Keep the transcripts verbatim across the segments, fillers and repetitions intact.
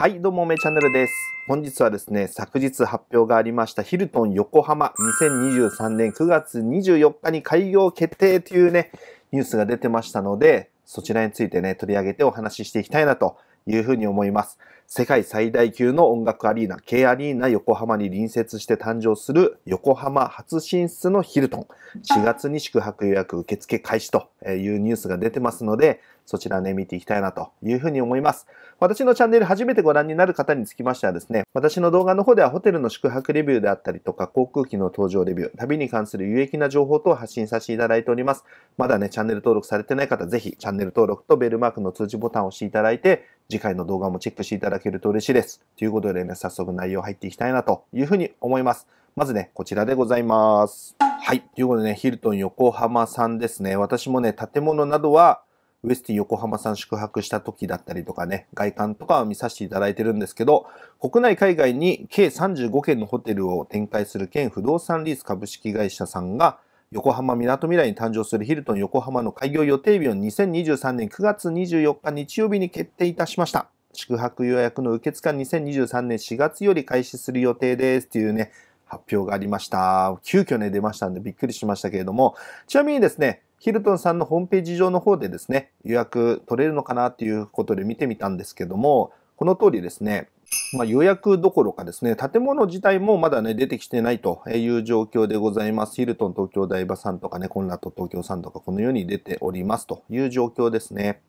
はい、どうも、めチャンネルです。本日はですね、昨日発表がありましたヒルトン横浜にせんにじゅうさんねんくがつにじゅうよっかに開業決定というね、ニュースが出てましたので、そちらについてね、取り上げてお話ししていきたいなというふうに思います。世界最大級の音楽アリーナ、K アリーナ横浜に隣接して誕生する横浜初進出のヒルトン。しがつに宿泊予約受付開始というニュースが出てますので、そちらね、見ていきたいなというふうに思います。私のチャンネル初めてご覧になる方につきましてはですね、私の動画の方ではホテルの宿泊レビューであったりとか、航空機の搭乗レビュー、旅に関する有益な情報等を発信させていただいております。まだね、チャンネル登録されてない方、ぜひチャンネル登録とベルマークの通知ボタンを押していただいて、次回の動画もチェックしていただけると嬉しいです。ということでね、早速内容入っていきたいなというふうに思います。まずね、こちらでございます。はい。ということでね、ヒルトン横浜さんですね。私もね、建物などは、ウェスティン横浜さん宿泊した時だったりとかね、外観とかは見させていただいてるんですけど、国内海外に計さんじゅうごけんのホテルを展開する県不動産リース株式会社さんが、横浜みなとみらいに誕生するヒルトン横浜の開業予定日をにせんにじゅうさんねんくがつにじゅうよっか日曜日に決定いたしました。宿泊予約の受付はにせんにじゅうさんねんしがつより開始する予定ですというね、発表がありました。急遽ね、出ましたんでびっくりしましたけれども、ちなみにですね、ヒルトンさんのホームページ上の方でですね、予約取れるのかなということで見てみたんですけども、この通りですね、まあ予約どころかですね、建物自体もまだね、出てきてないという状況でございます。ヒルトン東京台場さんとかね、コンラッド東京さんとかこのように出ておりますという状況ですね。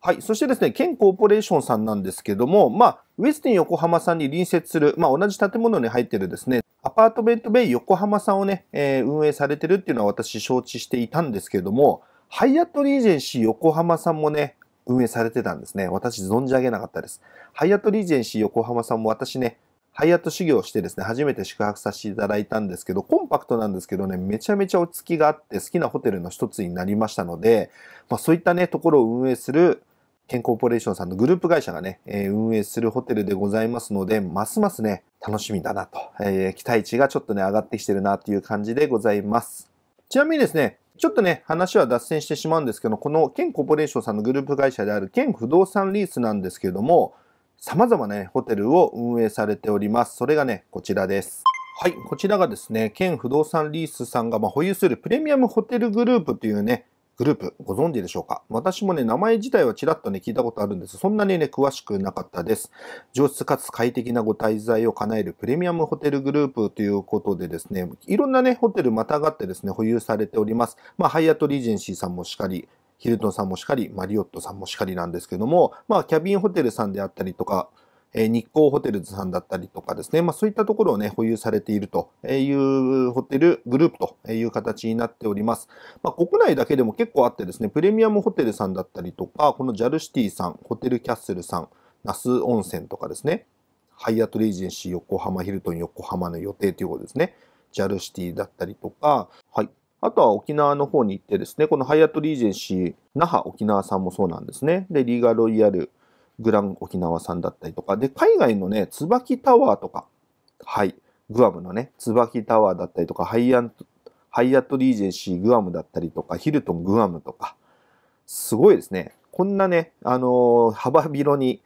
はい。そしてですね、県コーポレーションさんなんですけども、まあ、ウェスティン横浜さんに隣接する、まあ同じ建物に入ってるですね、アパートメントベイ横浜さんをね、えー、運営されてるっていうのは私承知していたんですけども、ハイアットリージェンシー横浜さんもね、運営されてたんですね。私存じ上げなかったです。ハイアットリージェンシー横浜さんも私ね、ハイアット修行してですね、初めて宿泊させていただいたんですけど、コンパクトなんですけどね、めちゃめちゃ落ち着きがあって好きなホテルの一つになりましたので、まあそういったね、ところを運営する県コーポレーションさんのグループ会社がね、えー、運営するホテルでございますので、ますますね、楽しみだなと、えー、期待値がちょっとね、上がってきてるなっていう感じでございます。ちなみにですね、ちょっとね、話は脱線してしまうんですけど、この県コーポレーションさんのグループ会社である県不動産リースなんですけれども、様々ね、ホテルを運営されております。それがね、こちらです。はい、こちらがですね、県不動産リースさんがまあ保有するプレミアムホテルグループというね、グループ、ご存知でしょうか？私もね、名前自体はちらっとね、聞いたことあるんです。そんなにね、詳しくなかったです。上質かつ快適なご滞在を叶えるプレミアムホテルグループということでですね、いろんなね、ホテルまたがってですね、保有されております。まあ、ハイアットリージェンシーさんもしかり、ヒルトンさんもしかり、マリオットさんもしかりなんですけども、まあ、キャビンホテルさんであったりとか、え日光ホテルズさんだったりとかですね、まあそういったところをね、保有されているというホテルグループという形になっております。まあ国内だけでも結構あってですね、プレミアムホテルさんだったりとか、このジャルシティさん、ホテルキャッスルさん、那須温泉とかですね、ハイアットレイジェンシー横浜、ヒルトン横浜の予定ということですね、ジャルシティだったりとか、はい。あとは沖縄の方に行ってですね、このハイアットリージェンシー、那覇沖縄さんもそうなんですね。で、リーガロイヤル、グラン沖縄さんだったりとか、で、海外のね、椿タワーとか、はい、グアムのね、椿タワーだったりとか、ハイアン、ハイアットリージェンシーグアムだったりとか、ヒルトングアムとか、すごいですね。こんなね、あのー、幅広に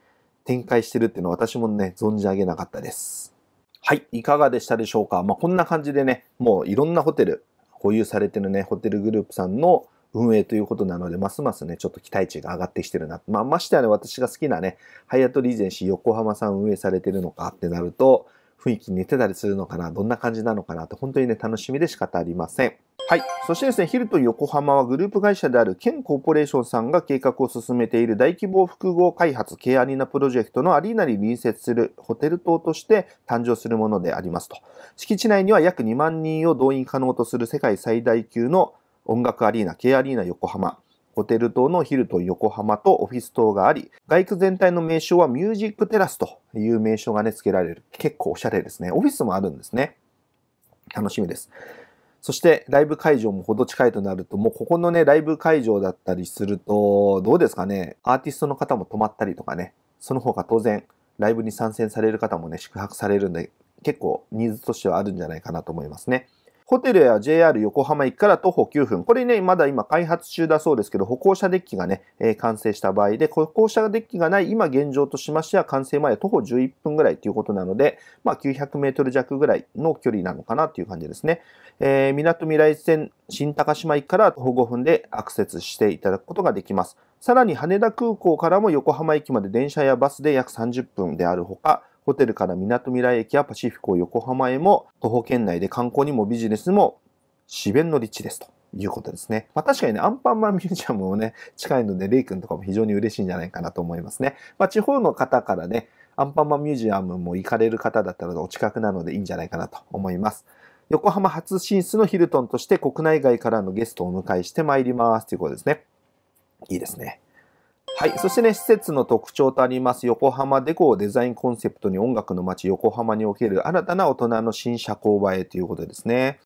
展開してるっていうのは私もね、存じ上げなかったです。はい、いかがでしたでしょうか？まあ、こんな感じでね、もういろんなホテル、保有されてるね、ホテルグループさんの運営ということなので、ますますね、ちょっと期待値が上がってきてるな。まあ、ましてはね、私が好きなね、ハイアットリージェンシー横浜さん運営されてるのかってなると、雰囲気似てたりするのかな、どんな感じなのかなって、本当にね、楽しみで仕方ありません。はい。そしてですね、ヒルトン横浜はグループ会社である県コーポレーションさんが計画を進めている大規模複合開発 K アリーナプロジェクトのアリーナに隣接するホテル棟として誕生するものでありますと。敷地内には約にまんにんを動員可能とする世界最大級の音楽アリーナ、K アリーナ横浜、ホテル棟のヒルトン横浜とオフィス棟があり、外区全体の名称はミュージックテラスという名称がね、付けられる。結構おしゃれですね。オフィスもあるんですね。楽しみです。そして、ライブ会場もほど近いとなると、もうここのね、ライブ会場だったりすると、どうですかね、アーティストの方も泊まったりとかね、その他当然、ライブに参戦される方もね、宿泊されるんで、結構ニーズとしてはあるんじゃないかなと思いますね。ホテルや ジェイアール 横浜駅から徒歩きゅうふん。これね、まだ今開発中だそうですけど、歩行者デッキがね、えー、完成した場合で、歩行者デッキがない今現状としましては、完成前は徒歩じゅういっぷんぐらいということなので、まあきゅうひゃくメートル弱ぐらいの距離なのかなという感じですね。えー、みなとみらい線新高島駅から徒歩ごふんでアクセスしていただくことができます。さらに羽田空港からも横浜駅まで電車やバスで約さんじゅっぷんであるほか、ホテルからみなとみらい駅やパシフィコ横浜へも徒歩圏内で観光にもビジネスも至弁の立地ですということですね。まあ確かにね、アンパンマンミュージアムもね、近いので、レイ君とかも非常に嬉しいんじゃないかなと思いますね。まあ地方の方からね、アンパンマンミュージアムも行かれる方だったらお近くなのでいいんじゃないかなと思います。横浜初進出のヒルトンとして国内外からのゲストをお迎えしてまいりますということですね。いいですね。はい。そしてね、施設の特徴とあります、横浜デコをデザインコンセプトに音楽の街、横浜における新たな大人の新社交場へということですね。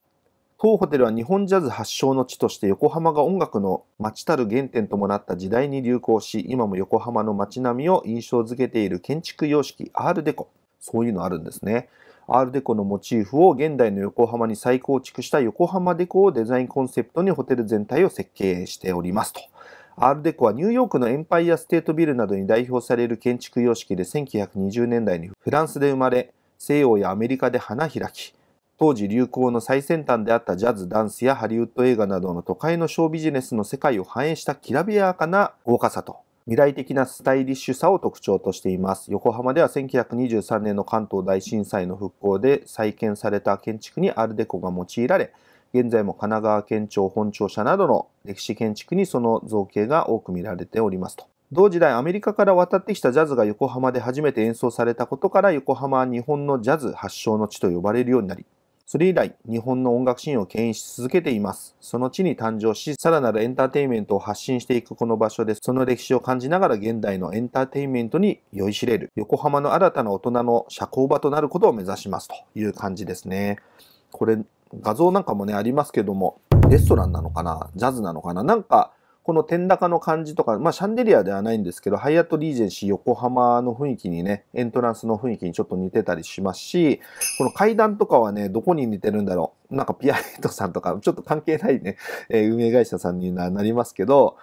当ホテルは日本ジャズ発祥の地として横浜が音楽の街たる原点ともなった時代に流行し、今も横浜の街並みを印象づけている建築様式、アールデコ。そういうのあるんですね。アールデコのモチーフを現代の横浜に再構築した横浜デコをデザインコンセプトにホテル全体を設計しておりますと。アールデコはニューヨークのエンパイアステートビルなどに代表される建築様式でせんきゅうひゃくにじゅうねんだいにフランスで生まれ、西洋やアメリカで花開き、当時流行の最先端であったジャズ、ダンスやハリウッド映画などの都会のショービジネスの世界を反映したきらびやかな豪華さと未来的なスタイリッシュさを特徴としています。横浜ではせんきゅうひゃくにじゅうさんねんの関東大震災の復興で再建された建築にアールデコが用いられ、現在も神奈川県庁本庁舎などの歴史建築にその造形が多く見られておりますと。同時代アメリカから渡ってきたジャズが横浜で初めて演奏されたことから、横浜は日本のジャズ発祥の地と呼ばれるようになり、それ以来日本の音楽シーンを牽引し続けています。その地に誕生し、さらなるエンターテインメントを発信していくこの場所で、その歴史を感じながら現代のエンターテインメントに酔いしれる横浜の新たな大人の社交場となることを目指しますという感じですね。これ画像なんかもねありますけども、レストランなのかな、ジャズなのかな、なんかこの天高の感じとか、まあシャンデリアではないんですけど、ハイアットリージェンシー横浜の雰囲気にね、エントランスの雰囲気にちょっと似てたりしますし、この階段とかはね、どこに似てるんだろう。なんかピアレットさんとか、ちょっと関係ないね、えー、運営会社さんになりますけど、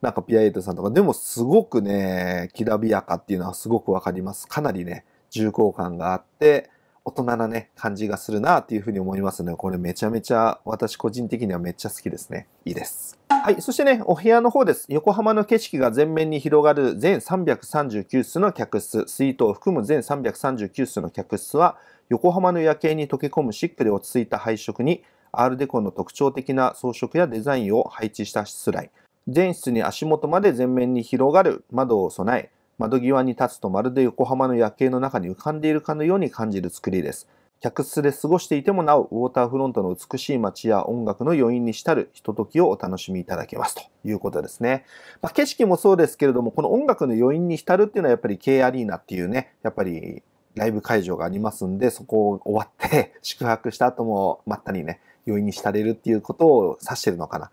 なんかピアレットさんとか、でもすごくね、きらびやかっていうのはすごくわかります。かなりね、重厚感があって、大人なね、感じがするなっていうふうに思いますね。これめちゃめちゃ、私個人的にはめっちゃ好きですね。いいです。はい。そしてね、お部屋の方です。横浜の景色が全面に広がる全さんびゃくさんじゅうきゅうすつの客室、スイートを含む全さんびゃくさんじゅうきゅうすつの客室は、横浜の夜景に溶け込むシックで落ち着いた配色に、アールデコの特徴的な装飾やデザインを配置したしつらい。全室に足元まで全面に広がる窓を備え、窓際に立つとまるで横浜の夜景の中に浮かんでいるかのように感じる作りです。客室で過ごしていてもなお、ウォーターフロントの美しい街や音楽の余韻に浸るひとときをお楽しみいただけますということですね。まあ、景色もそうですけれども、この音楽の余韻に浸るっていうのはやっぱり K アリーナっていうね、やっぱりライブ会場がありますんで、そこを終わって宿泊した後もまったりね、余韻に浸れるっていうことを指してるのかな。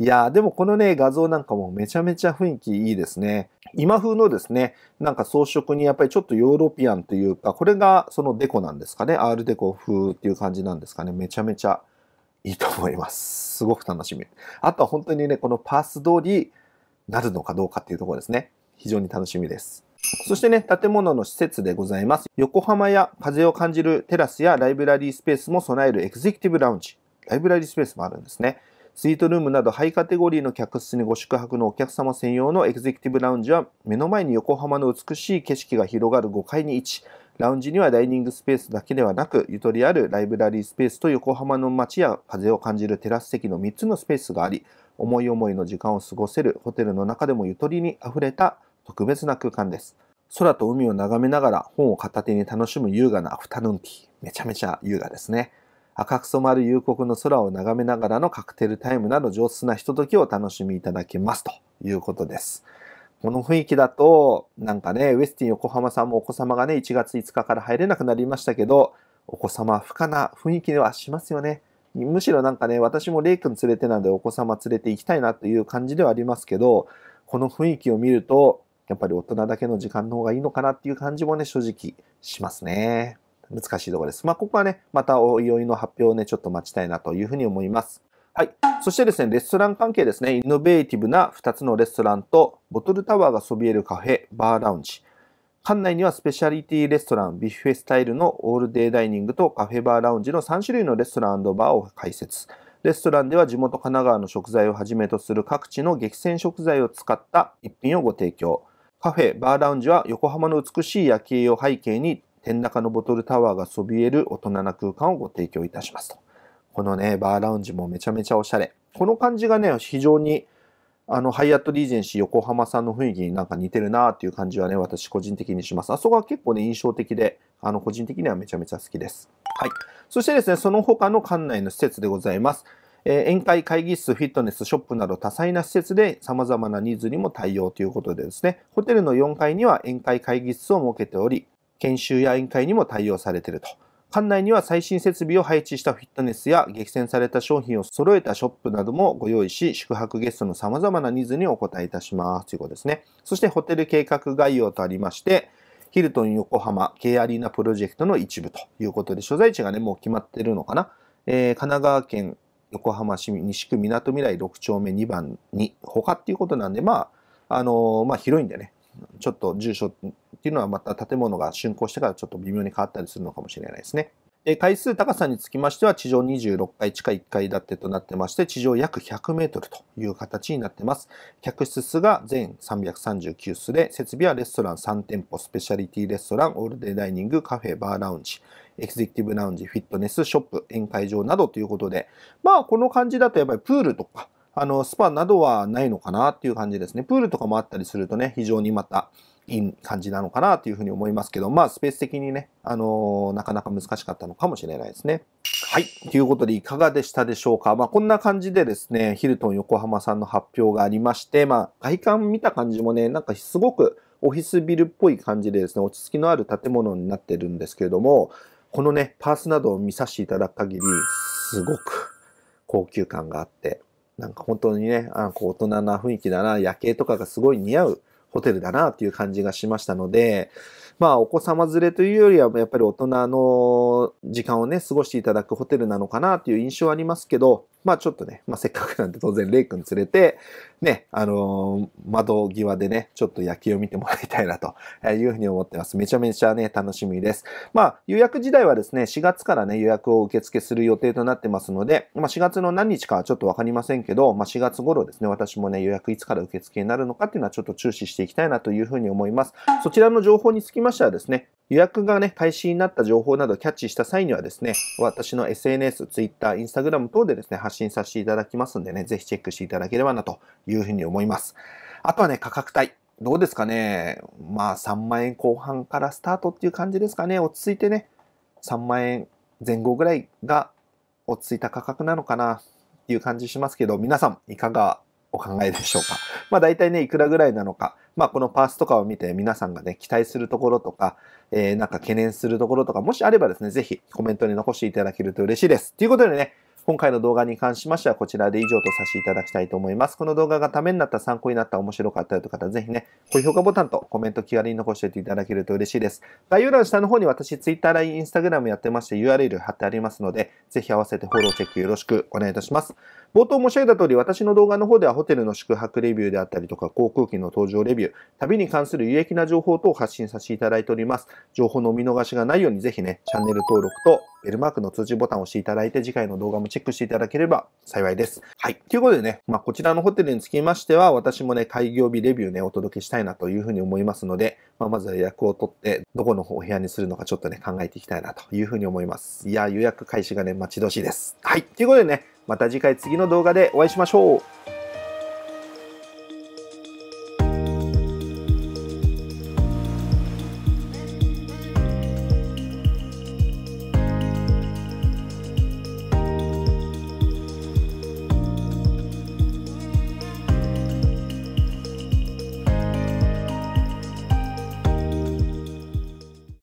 いやー、でもこのね、画像なんかもめちゃめちゃ雰囲気いいですね。今風のですね、なんか装飾にやっぱりちょっとヨーロピアンというか、これがそのデコなんですかね。アールデコ風っていう感じなんですかね。めちゃめちゃいいと思います。すごく楽しみ。あとは本当にね、このパース通りなるのかどうかっていうところですね。非常に楽しみです。そしてね、建物の施設でございます。横浜や風を感じるテラスやライブラリースペースも備えるエグゼクティブラウンジ。ライブラリースペースもあるんですね。スイートルームなどハイカテゴリーの客室にご宿泊のお客様専用のエグゼクティブラウンジは、目の前に横浜の美しい景色が広がるごかいに位置。ラウンジにはダイニングスペースだけではなく、ゆとりあるライブラリースペースと横浜の街や風を感じるテラス席のみっつのスペースがあり、思い思いの時間を過ごせるホテルの中でもゆとりにあふれた特別な空間です。空と海を眺めながら本を片手に楽しむ優雅なアフタヌーンティー。めちゃめちゃ優雅ですね。赤く染まる夕刻の空を眺めながらのカクテルタイムなど上質なひとときをお楽しみいただけますということです。この雰囲気だと、なんかね、ウェスティン横浜さんもお子様がね、いちがついつかから入れなくなりましたけど、お子様不可な雰囲気ではしますよね。むしろなんかね、私もレイ君連れてなんでお子様連れて行きたいなという感じではありますけど、この雰囲気を見ると、やっぱり大人だけの時間の方がいいのかなっていう感じもね、正直しますね。難しいところです。まあ、ここはね、またおいおいの発表をね、ちょっと待ちたいなというふうに思います。はい。そしてですね、レストラン関係ですね、イノベーティブなふたつのレストランと、ボトルタワーがそびえるカフェ、バーラウンジ。館内にはスペシャリティレストラン、ビュッフェスタイルのオールデイダイニングとカフェバーラウンジのさんしゅるいのレストラン&バーを開設。レストランでは地元神奈川の食材をはじめとする各地の激戦食材を使った一品をご提供。カフェ、バーラウンジは横浜の美しい夜景を背景に天高のボトルタワーがそびえる大人な空間をご提供いたしますと。このね、バーラウンジもめちゃめちゃおしゃれ。この感じがね、非常にあの、ハイアットリージェンシー横浜さんの雰囲気になんか似てるなーっていう感じはね、私個人的にします。あそこは結構ね、印象的で、あの、個人的にはめちゃめちゃ好きです。はい。そしてですね、その他の館内の施設でございます。えー、宴会、会議室、フィットネス、ショップなど多彩な施設で様々なニーズにも対応ということでですね、ホテルのよんかいには宴会会議室を設けており、研修や宴会にも対応されていると。館内には最新設備を配置したフィットネスや激戦された商品を揃えたショップなどもご用意し、宿泊ゲストの様々なニーズにお応えいたしますということですね。そしてホテル計画概要とありまして、ヒルトン横浜 K アリーナプロジェクトの一部ということで、所在地がね、もう決まってるのかな。えー、神奈川県横浜市西区みなとみらいろくちょうめにばんに他っていうことなんで、まあ、あのー、まあ広いんでね。ちょっと住所っていうのはまた建物が竣工してからちょっと微妙に変わったりするのかもしれないですね。階数高さにつきましては地上にじゅうろっかい地下いっかいだてとなってまして地上約ひゃくメートルという形になってます。客室数が全さんびゃくさんじゅうきゅうすで設備はレストランさんてんぽ、スペシャリティレストラン、オールデイダイニング、カフェ、バーラウンジ、エグゼクティブラウンジ、フィットネス、ショップ、宴会場などということで、まあこの感じだとやっぱりプールとかあの、スパなどはないのかなっていう感じですね。プールとかもあったりするとね、非常にまたいい感じなのかなというふうに思いますけど、まあ、スペース的にね、あのー、なかなか難しかったのかもしれないですね。はい。ということで、いかがでしたでしょうか。まあ、こんな感じでですね、ヒルトン横浜さんの発表がありまして、まあ、外観見た感じもね、なんかすごくオフィスビルっぽい感じでですね、落ち着きのある建物になってるんですけれども、このね、パースなどを見させていただく限り、すごく高級感があって、なんか本当にね、あこう大人な雰囲気だな、夜景とかがすごい似合うホテルだなっていう感じがしましたので、まあお子様連れというよりはやっぱり大人の時間をね、過ごしていただくホテルなのかなっていう印象はありますけど、まあちょっとね、まあせっかくなんで当然レイ君連れて、ね、あのー、窓際でね、ちょっと夜景を見てもらいたいなというふうに思ってます。めちゃめちゃね、楽しみです。まあ予約時代はですね、しがつからね、予約を受付する予定となってますので、まあしがつの何日かはちょっとわかりませんけど、まあしがつ頃ですね、私もね、予約いつから受付になるのかっていうのはちょっと注視していきたいなというふうに思います。そちらの情報につきましてはですね、予約がね、開始になった情報などをキャッチした際にはですね、私の エスエヌエス、Twitter、Instagram 等でですね、発信させていただきますんでね、ぜひチェックしていただければなというふうに思います。あとはね、価格帯。どうですかね。まあ、さんまんえんこう半からスタートっていう感じですかね。落ち着いてね、さんまんえんぜん後ぐらいが落ち着いた価格なのかなっていう感じしますけど、皆さんいかがお考えでしょうか。まあ大体ね、いくらぐらいなのか。まあこのパースとかを見て皆さんがね、期待するところとか、えー、なんか懸念するところとか、もしあればですね、ぜひコメントに残していただけると嬉しいです。ということでね、今回の動画に関しましてはこちらで以上とさせていただきたいと思います。この動画がためになった、参考になった、面白かったという方はぜひね、高評価ボタンとコメント気軽に残しておいていただけると嬉しいです。概要欄下の方に私 Twitter、ライン、Instagram やってまして ユーアールエル 貼ってありますので、ぜひ合わせてフォローチェックよろしくお願いいたします。冒頭申し上げた通り、私の動画の方ではホテルの宿泊レビューであったりとか、航空機の搭乗レビュー、旅に関する有益な情報等を発信させていただいております。情報のお見逃しがないようにぜひね、チャンネル登録とベルマークの通知ボタンを押していただいて、次回の動画もチェックしていただければ幸いです。はい。ということでね、まあこちらのホテルにつきましては、私もね、開業日レビューね、お届けしたいなというふうに思いますので、まあまずは予約を取って、どこのお部屋にするのかちょっとね、考えていきたいなというふうに思います。いや、予約開始がね、待ち遠しいです。はい。ということでね、また次回次の動画でお会いしましょう。